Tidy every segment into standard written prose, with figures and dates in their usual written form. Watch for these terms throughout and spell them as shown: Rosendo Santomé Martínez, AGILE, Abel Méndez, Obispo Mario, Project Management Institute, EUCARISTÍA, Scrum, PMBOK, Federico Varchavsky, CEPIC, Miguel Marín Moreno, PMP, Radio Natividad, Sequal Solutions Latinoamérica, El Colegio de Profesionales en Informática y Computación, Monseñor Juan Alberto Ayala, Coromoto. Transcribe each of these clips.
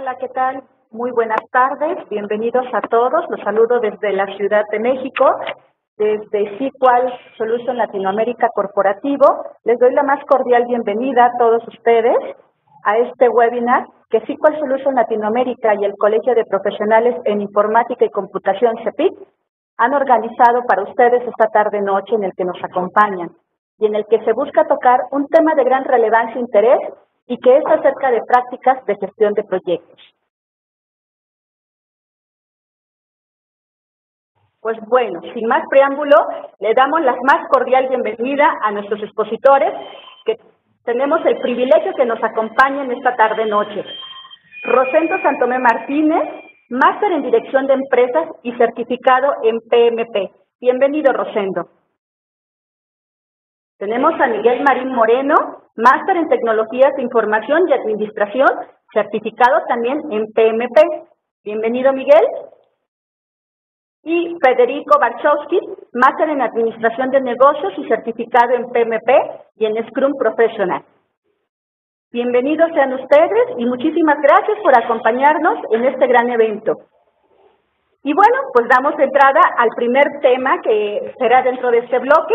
Hola, ¿qué tal? Muy buenas tardes, bienvenidos a todos. Los saludo desde la Ciudad de México, desde Sequal Solutions Latinoamérica Corporativo. Les doy la más cordial bienvenida a todos ustedes a este webinar que Sequal Solutions Latinoamérica y el Colegio de Profesionales en Informática y Computación, CEPIC, han organizado para ustedes esta tarde-noche en el que nos acompañan y en el que se busca tocar un tema de gran relevancia e interés y que es acerca de prácticas de gestión de proyectos. Pues bueno, sin más preámbulo, le damos la más cordial bienvenida a nuestros expositores que tenemos el privilegio que nos acompañen esta tarde-noche. Rosendo Santomé Martínez, máster en Dirección de Empresas y certificado en PMP. Bienvenido, Rosendo. Tenemos a Miguel Marín Moreno, máster en Tecnologías de Información y Administración, certificado también en PMP. Bienvenido, Miguel. Y Federico Varchavsky, máster en Administración de Negocios y certificado en PMP y en Scrum Professional. Bienvenidos sean ustedes y muchísimas gracias por acompañarnos en este gran evento. Y bueno, pues damos entrada al primer tema que será dentro de este bloque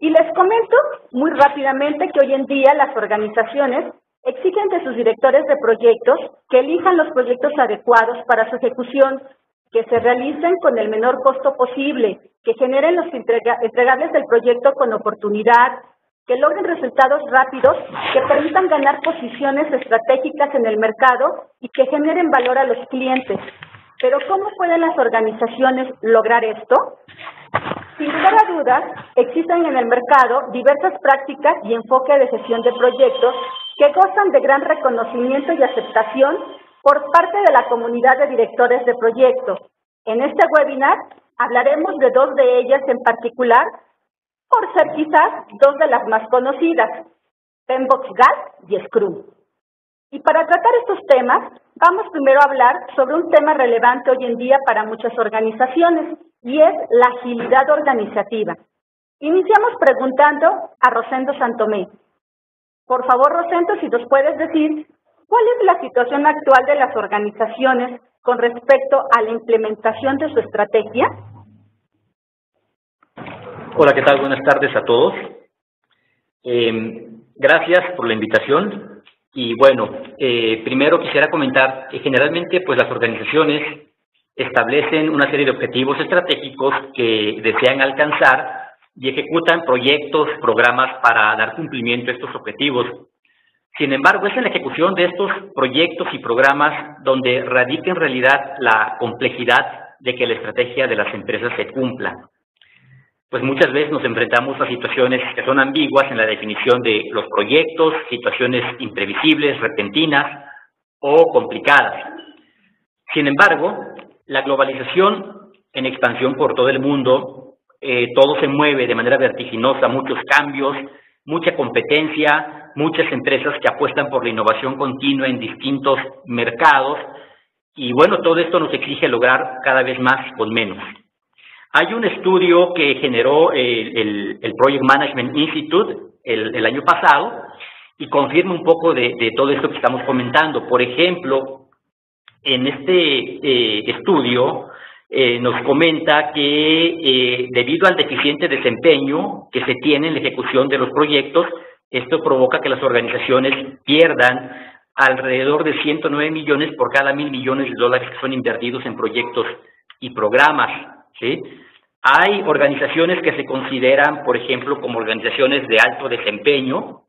y les comento muy rápidamente que hoy en día las organizaciones exigen de sus directores de proyectos que elijan los proyectos adecuados para su ejecución, que se realicen con el menor costo posible, que generen los entregables del proyecto con oportunidad, que logren resultados rápidos, que permitan ganar posiciones estratégicas en el mercado y que generen valor a los clientes. Pero ¿cómo pueden las organizaciones lograr esto? Sin lugar a dudas, existen en el mercado diversas prácticas y enfoques de gestión de proyectos que gozan de gran reconocimiento y aceptación por parte de la comunidad de directores de proyectos. En este webinar hablaremos de dos de ellas en particular, por ser quizás dos de las más conocidas, PMBOK y Scrum. Y para tratar estos temas, vamos primero a hablar sobre un tema relevante hoy en día para muchas organizaciones, y es la agilidad organizativa. Iniciamos preguntando a Rosendo Santomé. Por favor, Rosendo, si nos puedes decir, ¿cuál es la situación actual de las organizaciones con respecto a la implementación de su estrategia? Hola, ¿qué tal? Buenas tardes a todos. Gracias por la invitación. Y bueno, primero quisiera comentar que generalmente pues las organizaciones establecen una serie de objetivos estratégicos que desean alcanzar y ejecutan proyectos, programas para dar cumplimiento a estos objetivos. Sin embargo, es en la ejecución de estos proyectos y programas donde radica en realidad la complejidad de que la estrategia de las empresas se cumpla. Pues muchas veces nos enfrentamos a situaciones que son ambiguas en la definición de los proyectos, situaciones imprevisibles, repentinas o complicadas. Sin embargo, la globalización en expansión por todo el mundo, todo se mueve de manera vertiginosa, muchos cambios, mucha competencia, muchas empresas que apuestan por la innovación continua en distintos mercados y bueno, todo esto nos exige lograr cada vez más con menos. Hay un estudio que generó el Project Management Institute el año pasado y confirma un poco de todo esto que estamos comentando. Por ejemplo, en este estudio nos comenta que debido al deficiente desempeño que se tiene en la ejecución de los proyectos, esto provoca que las organizaciones pierdan alrededor de 109 millones por cada $1,000 millones que son invertidos en proyectos y programas, ¿sí? Hay organizaciones que se consideran, por ejemplo, como organizaciones de alto desempeño,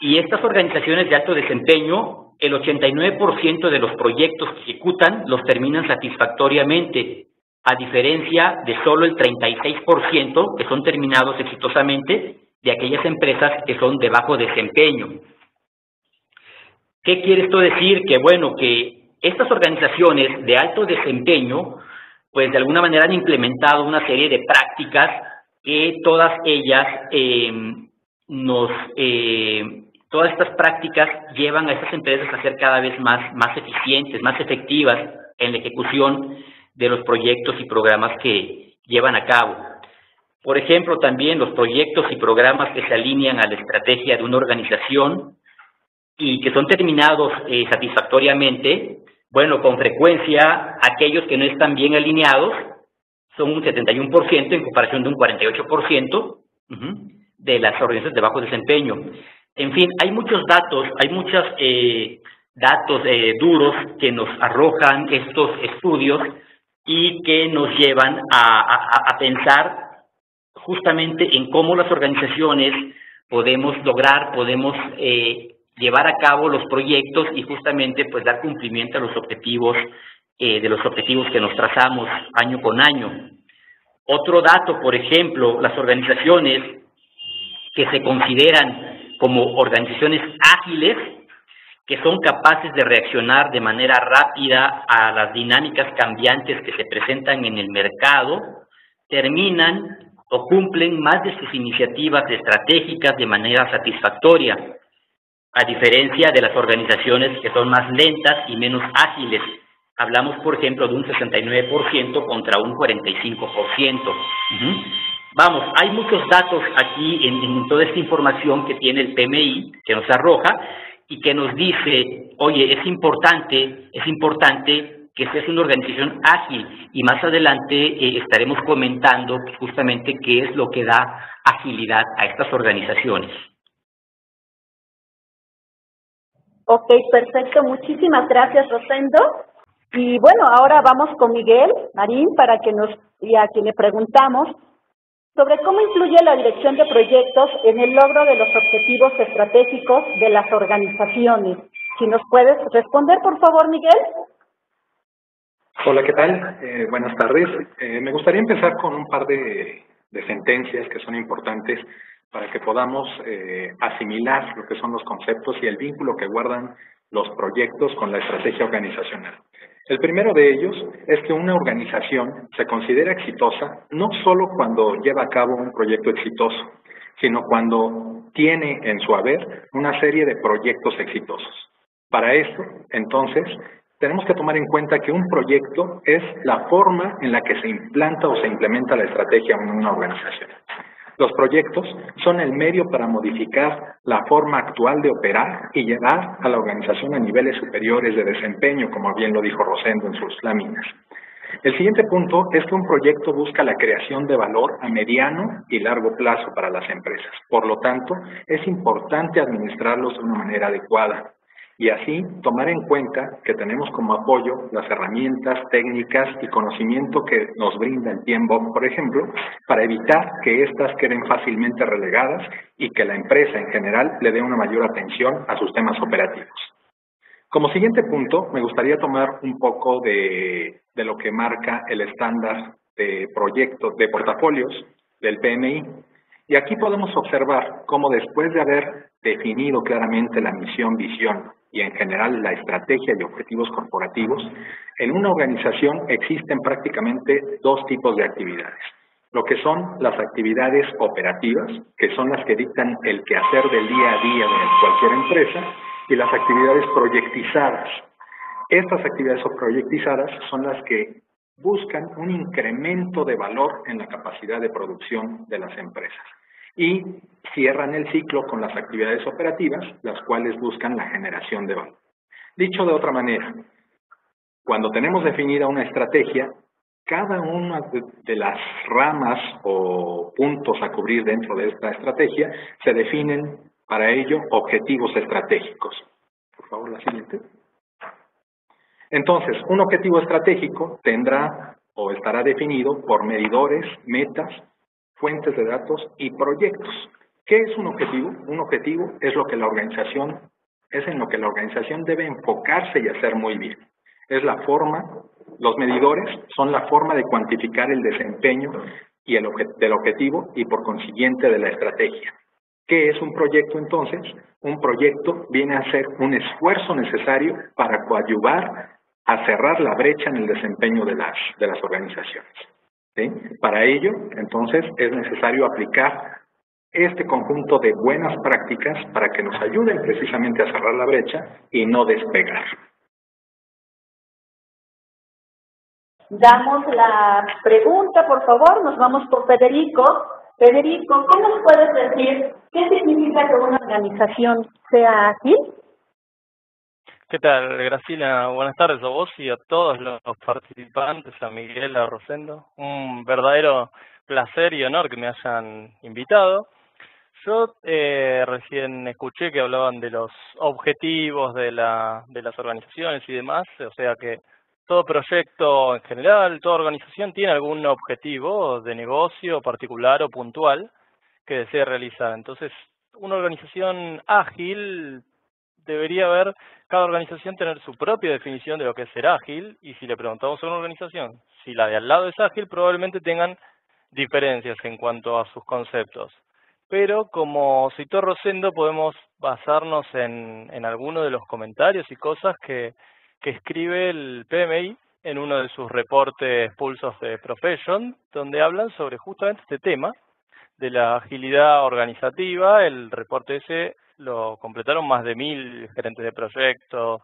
y estas organizaciones de alto desempeño, el 89% de los proyectos que ejecutan los terminan satisfactoriamente, a diferencia de solo el 36% que son terminados exitosamente de aquellas empresas que son de bajo desempeño. ¿Qué quiere esto decir? Que bueno, que estas organizaciones de alto desempeño, pues de alguna manera han implementado una serie de prácticas que todas ellas todas estas prácticas llevan a estas empresas a ser cada vez más eficientes, más efectivas en la ejecución de los proyectos y programas que llevan a cabo. Por ejemplo, también los proyectos y programas que se alinean a la estrategia de una organización y que son terminados satisfactoriamente, bueno, con frecuencia aquellos que no están bien alineados son un 71% en comparación de un 48% de las organizaciones de bajo desempeño. En fin, hay muchos datos, hay muchos datos duros que nos arrojan estos estudios y que nos llevan a pensar justamente en cómo las organizaciones podemos lograr, podemos llevar a cabo los proyectos y justamente pues dar cumplimiento a los objetivos que nos trazamos año con año. Otro dato, por ejemplo, las organizaciones que se consideran como organizaciones ágiles, que son capaces de reaccionar de manera rápida a las dinámicas cambiantes que se presentan en el mercado, terminan o cumplen más de sus iniciativas estratégicas de manera satisfactoria, a diferencia de las organizaciones que son más lentas y menos ágiles. Hablamos, por ejemplo, de un 69% contra un 45%. Vamos, hay muchos datos aquí en toda esta información que tiene el PMI, que nos arroja, y que nos dice, oye, es importante que seas una organización ágil, y más adelante estaremos comentando justamente qué es lo que da agilidad a estas organizaciones. Ok, perfecto. Muchísimas gracias, Rosendo. Y bueno, ahora vamos con Miguel Marín para que a quien le preguntamos sobre cómo influye la dirección de proyectos en el logro de los objetivos estratégicos de las organizaciones. Si nos puedes responder, por favor, Miguel. Hola, ¿qué tal? Buenas tardes. Me gustaría empezar con un par de sentencias que son importantes para que podamos asimilar lo que son los conceptos y el vínculo que guardan los proyectos con la estrategia organizacional. El primero de ellos es que una organización se considera exitosa no solo cuando lleva a cabo un proyecto exitoso, sino cuando tiene en su haber una serie de proyectos exitosos. Para esto, entonces, tenemos que tomar en cuenta que un proyecto es la forma en la que se implanta o se implementa la estrategia en una organización. Los proyectos son el medio para modificar la forma actual de operar y llevar a la organización a niveles superiores de desempeño, como bien lo dijo Rosendo en sus láminas. El siguiente punto es que un proyecto busca la creación de valor a mediano y largo plazo para las empresas. Por lo tanto, es importante administrarlos de una manera adecuada y así tomar en cuenta que tenemos como apoyo las herramientas, técnicas y conocimiento que nos brinda el PMBOK, por ejemplo, para evitar que éstas queden fácilmente relegadas y que la empresa en general le dé una mayor atención a sus temas operativos. Como siguiente punto, me gustaría tomar un poco de lo que marca el estándar de proyectos de portafolios del PMI. Y aquí podemos observar cómo después de haber definido claramente la misión, visión y en general la estrategia y objetivos corporativos, en una organización existen prácticamente dos tipos de actividades. Lo que son las actividades operativas, que son las que dictan el quehacer del día a día de cualquier empresa, y las actividades proyectizadas. Estas actividades proyectizadas son las que buscan un incremento de valor en la capacidad de producción de las empresas. Y cierran el ciclo con las actividades operativas, las cuales buscan la generación de valor. Dicho de otra manera, cuando tenemos definida una estrategia, cada una de las ramas o puntos a cubrir dentro de esta estrategia se definen para ello objetivos estratégicos. Por favor, la siguiente. Entonces, un objetivo estratégico tendrá o estará definido por medidores, metas, fuentes de datos y proyectos. ¿Qué es un objetivo? Un objetivo es lo que la organización, es en lo que la organización debe enfocarse y hacer muy bien. Es la forma, los medidores son la forma de cuantificar el desempeño y del objetivo y por consiguiente de la estrategia. ¿Qué es un proyecto entonces? Un proyecto viene a ser un esfuerzo necesario para coadyuvar a cerrar la brecha en el desempeño de las organizaciones. ¿Sí? Para ello, entonces, es necesario aplicar este conjunto de buenas prácticas para que nos ayuden precisamente a cerrar la brecha y no despegar. Damos la pregunta, por favor, nos vamos por Federico. Federico, ¿qué nos puedes decir? ¿Qué significa que una organización sea ágil? ¿Qué tal, Graciela? Buenas tardes a vos y a todos los participantes, a Miguel, a Rosendo. Un verdadero placer y honor que me hayan invitado. Yo recién escuché que hablaban de los objetivos de las organizaciones y demás, o sea que todo proyecto en general, toda organización tiene algún objetivo de negocio particular o puntual que desee realizar. Entonces, una organización ágil... debería haber, cada organización tener su propia definición de lo que es ser ágil, y si le preguntamos a una organización si la de al lado es ágil, probablemente tengan diferencias en cuanto a sus conceptos. Pero como citó Rosendo, podemos basarnos en algunos de los comentarios y cosas que escribe el PMI en uno de sus reportes Pulse of the Profession, donde hablan sobre justamente este tema de la agilidad organizativa. El reporte ese lo completaron más de 1000 gerentes de proyecto,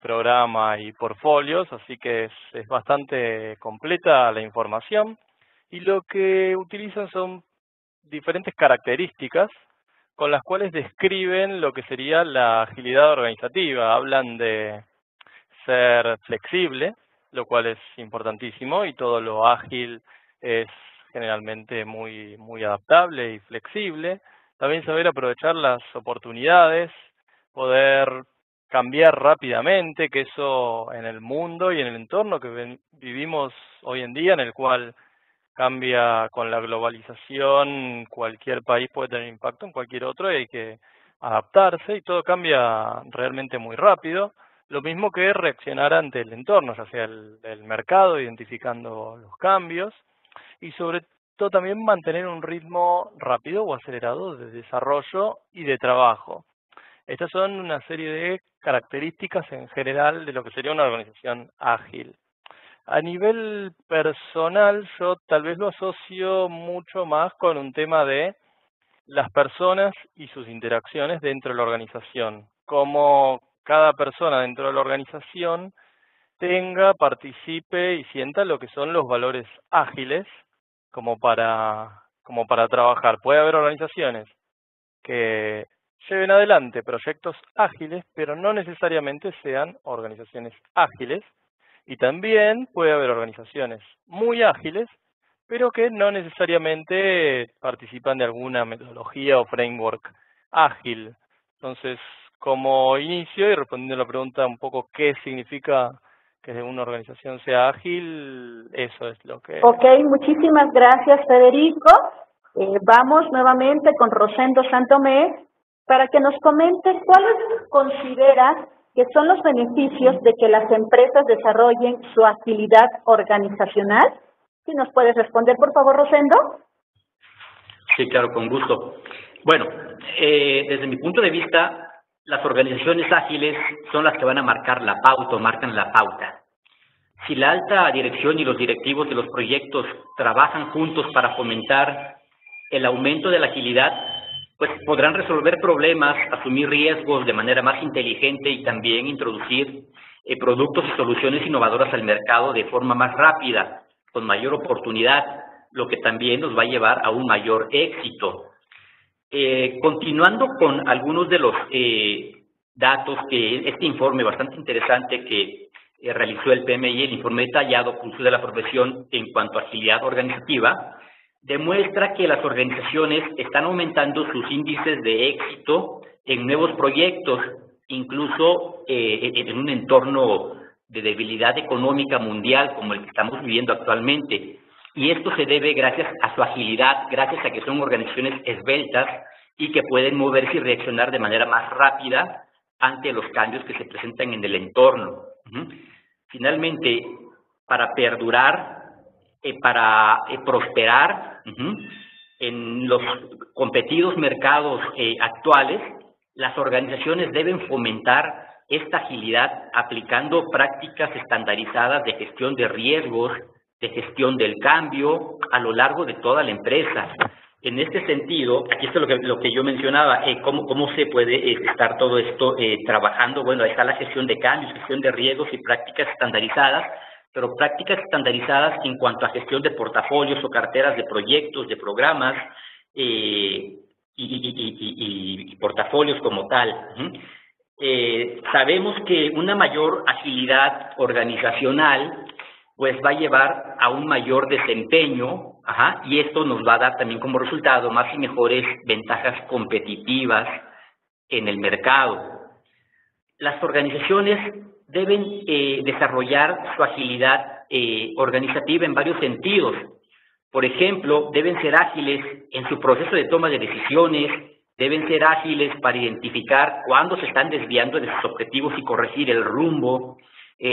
programa y portfolios, así que es bastante completa la información. Y lo que utilizan son diferentes características con las cuales describen lo que sería la agilidad organizativa. Hablan de ser flexible, lo cual es importantísimo, y todo lo ágil es generalmente muy adaptable y flexible. También saber aprovechar las oportunidades, poder cambiar rápidamente, que eso en el mundo y en el entorno que vivimos hoy en día, en el cual cambia con la globalización, cualquier país puede tener impacto en cualquier otro y hay que adaptarse, y todo cambia realmente muy rápido. Lo mismo que reaccionar ante el entorno, ya sea el mercado, identificando los cambios, y sobre todo también mantener un ritmo rápido o acelerado de desarrollo y de trabajo. Estas son una serie de características en general de lo que sería una organización ágil. A nivel personal, yo tal vez lo asocio mucho más con un tema de las personas y sus interacciones dentro de la organización. Cómo cada persona dentro de la organización tenga, participe y sienta lo que son los valores ágiles como para trabajar. Puede haber organizaciones que lleven adelante proyectos ágiles, pero no necesariamente sean organizaciones ágiles. Y también puede haber organizaciones muy ágiles, pero que no necesariamente participan de alguna metodología o framework ágil. Entonces, como inicio y respondiendo a la pregunta un poco qué significa que una organización sea ágil, eso es lo que... Ok, muchísimas gracias, Federico. Vamos nuevamente con Rosendo Santomé para que nos comente cuáles consideras que son los beneficios de que las empresas desarrollen su agilidad organizacional. Si nos puedes responder, por favor, Rosendo. Sí, claro, con gusto. Bueno, desde mi punto de vista, las organizaciones ágiles son las que van a marcar la pauta o marcan la pauta. Si la alta dirección y los directivos de los proyectos trabajan juntos para fomentar el aumento de la agilidad, pues podrán resolver problemas, asumir riesgos de manera más inteligente y también introducir productos y soluciones innovadoras al mercado de forma más rápida, con mayor oportunidad, lo que también nos va a llevar a un mayor éxito. Continuando con algunos de los datos que este informe bastante interesante que realizó el PMI, el informe detallado Pulso de la Profesión en cuanto a agilidad organizativa, demuestra que las organizaciones están aumentando sus índices de éxito en nuevos proyectos, incluso en un entorno de debilidad económica mundial como el que estamos viviendo actualmente. Y esto se debe gracias a su agilidad, gracias a que son organizaciones esbeltas y que pueden moverse y reaccionar de manera más rápida ante los cambios que se presentan en el entorno. Finalmente, para perdurar, para prosperar en los competidos mercados actuales, las organizaciones deben fomentar esta agilidad aplicando prácticas estandarizadas de gestión de riesgos, de gestión del cambio a lo largo de toda la empresa. En este sentido, aquí está lo que yo mencionaba, cómo se puede estar todo esto trabajando. Bueno, ahí está la gestión de cambios, gestión de riesgos y prácticas estandarizadas, pero prácticas estandarizadas en cuanto a gestión de portafolios o carteras de proyectos, de programas y portafolios como tal. Sabemos que una mayor agilidad organizacional pues va a llevar a un mayor desempeño, y esto nos va a dar también como resultado más y mejores ventajas competitivas en el mercado. Las organizaciones deben desarrollar su agilidad organizativa en varios sentidos. Por ejemplo, deben ser ágiles en su proceso de toma de decisiones, deben ser ágiles para identificar cuándo se están desviando de sus objetivos y corregir el rumbo,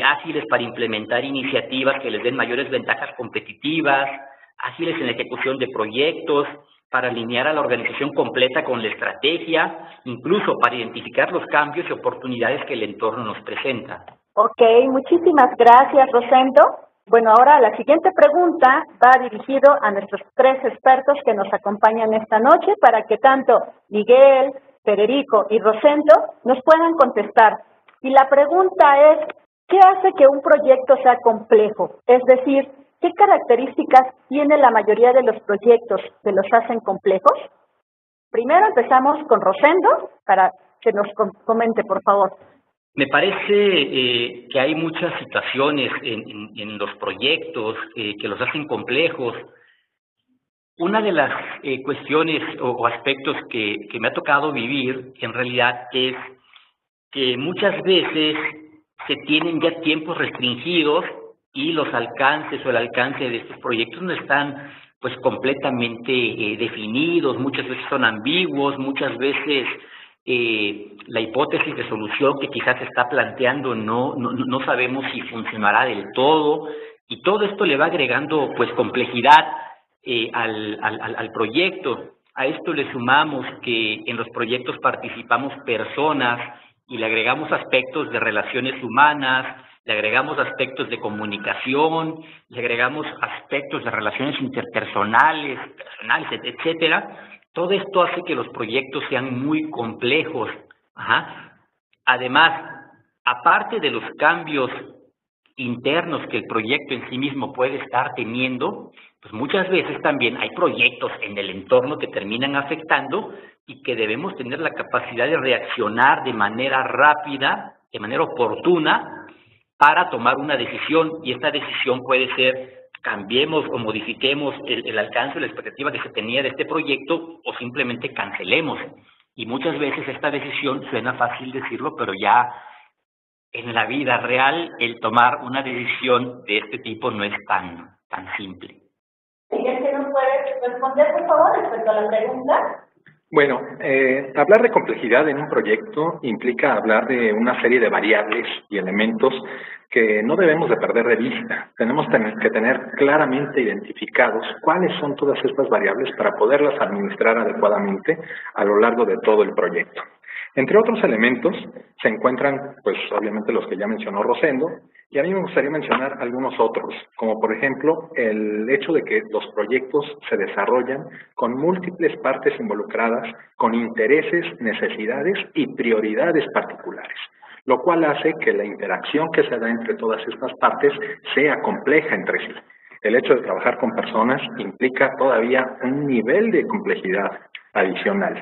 ágiles para implementar iniciativas que les den mayores ventajas competitivas, ágiles en la ejecución de proyectos, para alinear a la organización completa con la estrategia, incluso para identificar los cambios y oportunidades que el entorno nos presenta. Ok, muchísimas gracias, Rosendo. Bueno, ahora la siguiente pregunta va dirigido a nuestros tres expertos que nos acompañan esta noche para que tanto Miguel, Federico y Rosendo nos puedan contestar. Y la pregunta es, ¿qué hace que un proyecto sea complejo? Es decir, ¿qué características tiene la mayoría de los proyectos que los hacen complejos? Primero empezamos con Rosendo para que nos comente, por favor. Me parece que hay muchas situaciones en los proyectos que los hacen complejos. Una de las cuestiones o aspectos que me ha tocado vivir, en realidad, es que muchas veces se tienen ya tiempos restringidos y los alcances o el alcance de estos proyectos no están pues completamente definidos, muchas veces son ambiguos, muchas veces la hipótesis de solución que quizás se está planteando no sabemos si funcionará del todo, y todo esto le va agregando pues complejidad al proyecto. A esto le sumamos que en los proyectos participamos personas y le agregamos aspectos de relaciones humanas, le agregamos aspectos de comunicación, le agregamos aspectos de relaciones interpersonales, personales, etcétera. Todo esto hace que los proyectos sean muy complejos. Además, aparte de los cambios internos que el proyecto en sí mismo puede estar teniendo, pues muchas veces también hay proyectos en el entorno que terminan afectando y que debemos tener la capacidad de reaccionar de manera rápida, de manera oportuna, para tomar una decisión, y esta decisión puede ser: cambiemos o modifiquemos el alcance o la expectativa que se tenía de este proyecto, o simplemente cancelemos. Y muchas veces esta decisión, suena fácil decirlo, pero ya en la vida real el tomar una decisión de este tipo no es tan simple. Miguel, ¿qué nos puede responder, por favor, respecto a la pregunta? Bueno, hablar de complejidad en un proyecto implica hablar de una serie de variables y elementos que no debemos de perder de vista. Tenemos que tener claramente identificados cuáles son todas estas variables para poderlas administrar adecuadamente a lo largo de todo el proyecto. Entre otros elementos se encuentran, pues obviamente, los que ya mencionó Rosendo, y a mí me gustaría mencionar algunos otros, como por ejemplo el hecho de que los proyectos se desarrollan con múltiples partes involucradas, con intereses, necesidades y prioridades particulares, lo cual hace que la interacción que se da entre todas estas partes sea compleja entre sí. El hecho de trabajar con personas implica todavía un nivel de complejidad adicional.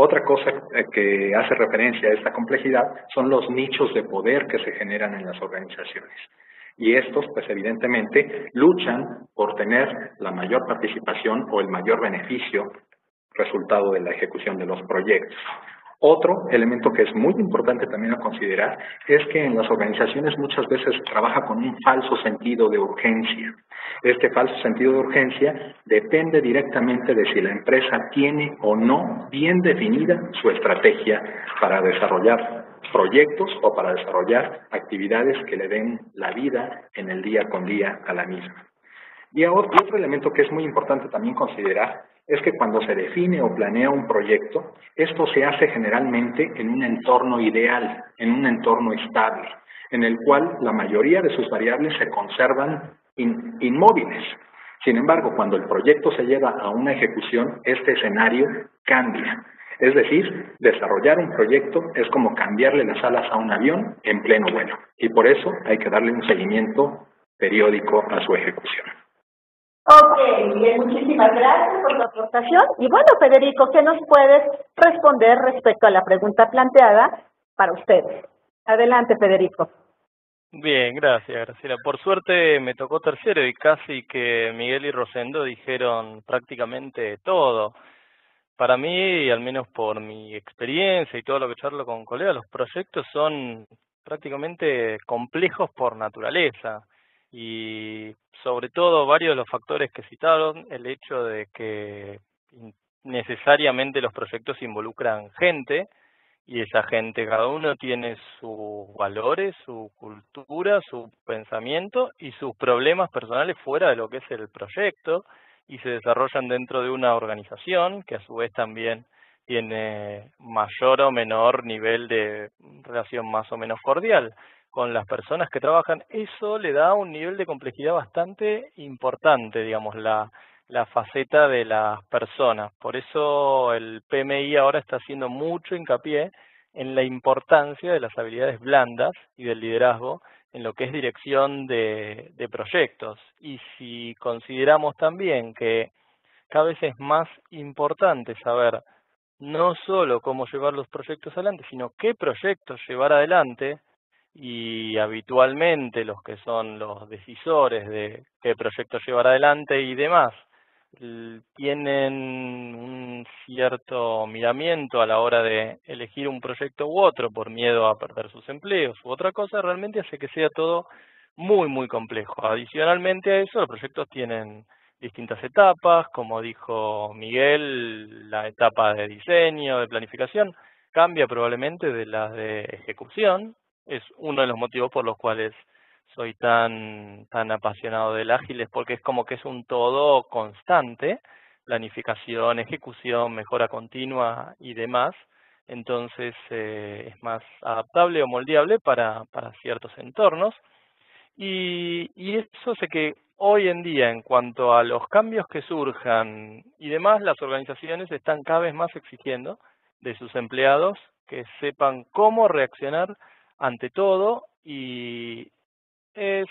Otra cosa que hace referencia a esta complejidad son los nichos de poder que se generan en las organizaciones. Y estos, pues evidentemente, luchan por tener la mayor participación o el mayor beneficio resultado de la ejecución de los proyectos. Otro elemento que es muy importante también a considerar es que en las organizaciones muchas veces se trabaja con un falso sentido de urgencia. Este falso sentido de urgencia depende directamente de si la empresa tiene o no bien definida su estrategia para desarrollar proyectos o para desarrollar actividades que le den la vida en el día con día a la misma. Y otro elemento que es muy importante también considerar es que cuando se define o planea un proyecto, esto se hace generalmente en un entorno ideal, en un entorno estable, en el cual la mayoría de sus variables se conservan inmóviles. Sin embargo, cuando el proyecto se lleva a una ejecución, este escenario cambia. Es decir, desarrollar un proyecto es como cambiarle las alas a un avión en pleno vuelo, y por eso hay que darle un seguimiento periódico a su ejecución. Ok, Miguel, muchísimas gracias por tu aportación. Y bueno, Federico, ¿qué nos puedes responder respecto a la pregunta planteada para ustedes. Adelante, Federico. Bien, gracias, Graciela. Por suerte me tocó tercero y casi que Miguel y Rosendo dijeron prácticamente todo. Para mí, y al menos por mi experiencia y todo lo que charlo con colegas, los proyectos son prácticamente complejos por naturaleza. Y sobre todo varios de los factores que citaron, el hecho de que necesariamente los proyectos involucran gente, y esa gente, cada uno tiene sus valores, su cultura, su pensamiento y sus problemas personales fuera de lo que es el proyecto, y se desarrollan dentro de una organización que a su vez también tiene mayor o menor nivel de relación más o menos cordial con las personas que trabajan. Eso le da un nivel de complejidad bastante importante, digamos, la faceta de las personas. Por eso el PMI ahora está haciendo mucho hincapié en la importancia de las habilidades blandas y del liderazgo en lo que es dirección de proyectos. Y si consideramos también que cada vez es más importante saber no solo cómo llevar los proyectos adelante, sino qué proyectos llevar adelante, y habitualmente los que son los decisores de qué proyectos llevar adelante y demás, tienen un cierto miramiento a la hora de elegir un proyecto u otro por miedo a perder sus empleos u otra cosa, realmente hace que sea todo muy, muy complejo. Adicionalmente a eso, los proyectos tienen distintas etapas, como dijo Miguel, la etapa de diseño, de planificación, cambia probablemente de la de ejecución. Es uno de los motivos por los cuales soy tan apasionado del ágil, es porque es como que es un todo constante, planificación, ejecución, mejora continua y demás. Entonces es más adaptable o moldeable para ciertos entornos. Y eso hace que hoy en día, en cuanto a los cambios que surjan y demás, las organizaciones están cada vez más exigiendo de sus empleados que sepan cómo reaccionar ante todo, y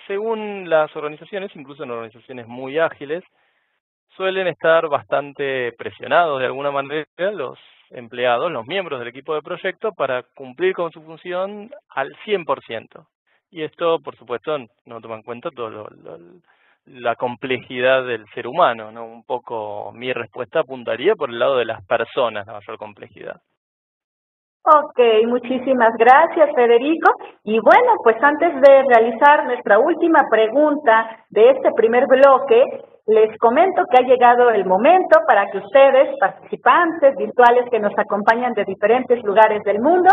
según las organizaciones, incluso en organizaciones muy ágiles, suelen estar bastante presionados de alguna manera los empleados, los miembros del equipo de proyecto, para cumplir con su función al 100%. Y esto, por supuesto, no toma en cuenta todo la complejidad del ser humano, ¿no? Un poco mi respuesta apuntaría por el lado de las personas, la mayor complejidad. Ok, muchísimas gracias, Federico. Y bueno, pues antes de realizar nuestra última pregunta de este primer bloque, les comento que ha llegado el momento para que ustedes, participantes virtuales que nos acompañan de diferentes lugares del mundo,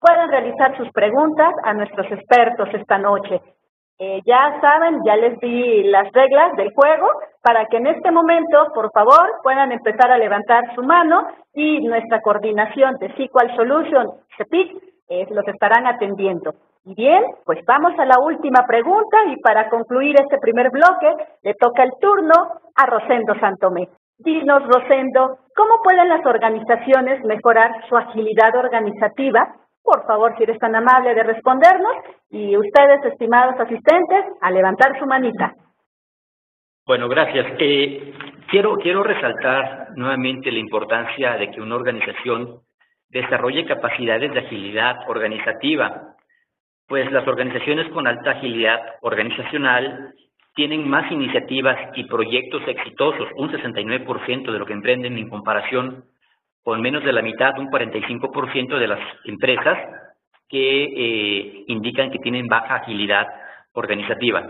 puedan realizar sus preguntas a nuestros expertos esta noche. Ya saben, ya les di las reglas del juego para que en este momento, por favor, puedan empezar a levantar su mano y nuestra coordinación de Sequal Solutions, CEPIC, los estarán atendiendo. Y bien, pues vamos a la última pregunta y para concluir este primer bloque le toca el turno a Rosendo Santomé. Dinos, Rosendo, ¿cómo pueden las organizaciones mejorar su agilidad organizativa? Por favor, si eres tan amable de respondernos, y ustedes, estimados asistentes, a levantar su manita. Bueno, gracias. Quiero resaltar nuevamente la importancia de que una organización desarrolle capacidades de agilidad organizativa, pues las organizaciones con alta agilidad organizacional tienen más iniciativas y proyectos exitosos, un 69% de lo que emprenden en comparación con menos de la mitad, un 45% de las empresas que indican que tienen baja agilidad organizativa.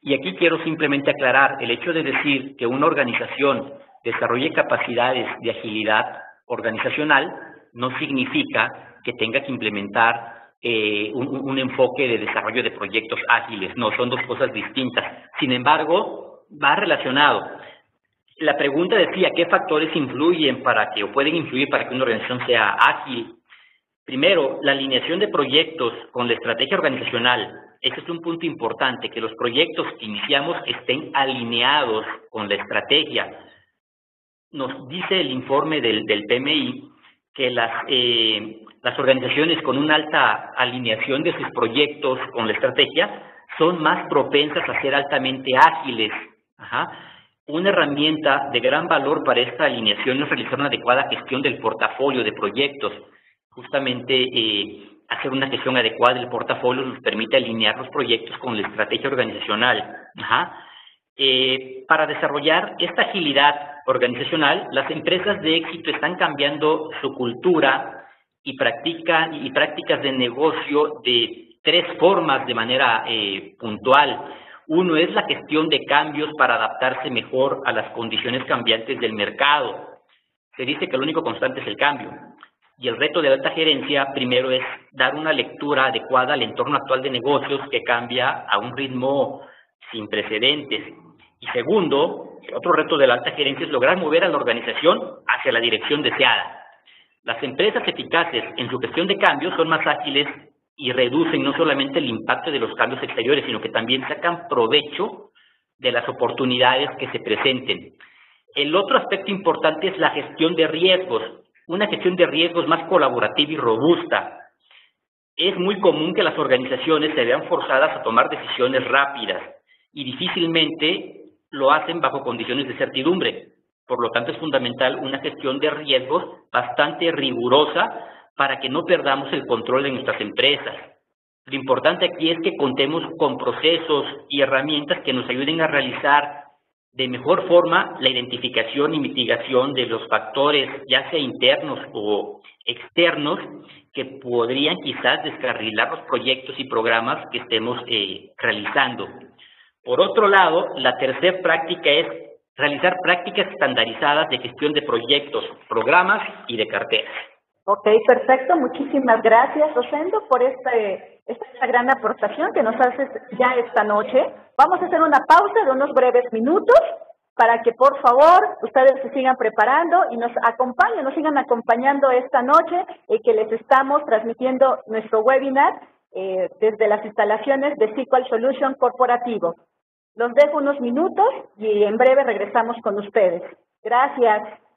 Y aquí quiero simplemente aclarar, el hecho de decir que una organización desarrolle capacidades de agilidad organizacional no significa que tenga que implementar un enfoque de desarrollo de proyectos ágiles. No, son dos cosas distintas. Sin embargo, va relacionado. La pregunta decía, ¿qué factores influyen para que, o pueden influir para que una organización sea ágil? Primero, la alineación de proyectos con la estrategia organizacional. Ese es un punto importante, que los proyectos que iniciamos estén alineados con la estrategia. Nos dice el informe del PMI que las organizaciones con una alta alineación de sus proyectos con la estrategia son más propensas a ser altamente ágiles. Ajá. Una herramienta de gran valor para esta alineación es realizar una adecuada gestión del portafolio de proyectos. Justamente hacer una gestión adecuada del portafolio nos permite alinear los proyectos con la estrategia organizacional. Para desarrollar esta agilidad organizacional, las empresas de éxito están cambiando su cultura y prácticas de negocio de tres formas de manera puntual. Uno es la gestión de cambios para adaptarse mejor a las condiciones cambiantes del mercado. Se dice que lo único constante es el cambio. Y el reto de la alta gerencia, primero, es dar una lectura adecuada al entorno actual de negocios que cambia a un ritmo sin precedentes. Y segundo, el otro reto de la alta gerencia es lograr mover a la organización hacia la dirección deseada. Las empresas eficaces en su gestión de cambios son más ágiles y reducen no solamente el impacto de los cambios exteriores, sino que también sacan provecho de las oportunidades que se presenten. El otro aspecto importante es la gestión de riesgos, una gestión de riesgos más colaborativa y robusta. Es muy común que las organizaciones se vean forzadas a tomar decisiones rápidas y difícilmente lo hacen bajo condiciones de certidumbre. Por lo tanto, es fundamental una gestión de riesgos bastante rigurosa para que no perdamos el control de nuestras empresas. Lo importante aquí es que contemos con procesos y herramientas que nos ayuden a realizar de mejor forma la identificación y mitigación de los factores, ya sea internos o externos, que podrían quizás descarrilar los proyectos y programas que estemos realizando. Por otro lado, la tercera práctica es realizar prácticas estandarizadas de gestión de proyectos, programas y de carteras. Ok, perfecto. Muchísimas gracias, Rosendo, por esta gran aportación que nos haces ya esta noche. Vamos a hacer una pausa de unos breves minutos para que, por favor, ustedes se sigan preparando y nos acompañen, nos sigan acompañando esta noche que les estamos transmitiendo nuestro webinar desde las instalaciones de Sequal Solutions Corporativo. Los dejo unos minutos y en breve regresamos con ustedes. Gracias.